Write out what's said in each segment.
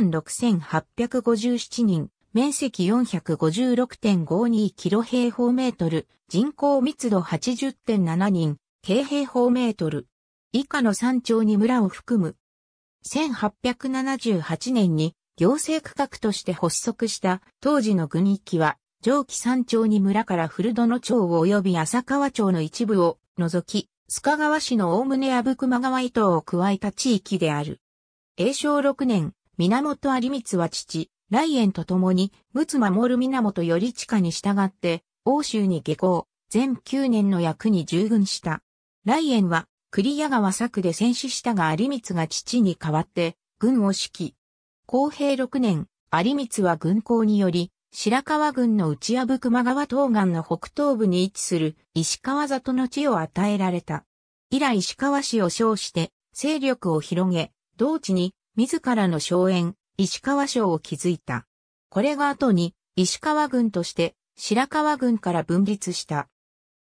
間6857人、面積 456.52 キロ平方メートル、人口密度 80.7 人、京平方メートル。以下の3町に村を含む。1878年に行政区画として発足した当時の郡域は、上記3町に村から古殿町及び浅川町の一部を除き、須賀川市の概ね阿武隈川伊東を加えた地域である。永正6年、源有光は父、来遠と共に、陸奥守源頼親に従って、奥州に下校、全9年の役に従軍した。来遠は、栗屋川佐久で戦死したが有光が父に代わって、軍を指揮。弘平6年、有光は軍功により、白川郡の内阿武隈川東岸の北東部に位置する石川里の地を与えられた。以来石川氏を称して勢力を広げ、同地に自らの荘園、石川荘を築いた。これが後に石川郡として白川郡から分立した。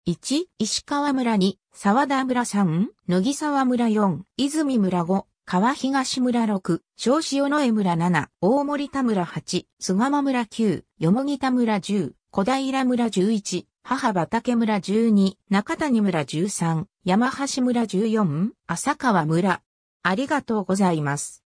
1、石川村2、沢田村3、乃木沢村4、泉村5、川東村6、小塩野江村7、大森田村8、巣鴨村9、よもぎ田村10、小平村11、母畑村12、中谷村13、山橋村14、浅川村。ありがとうございます。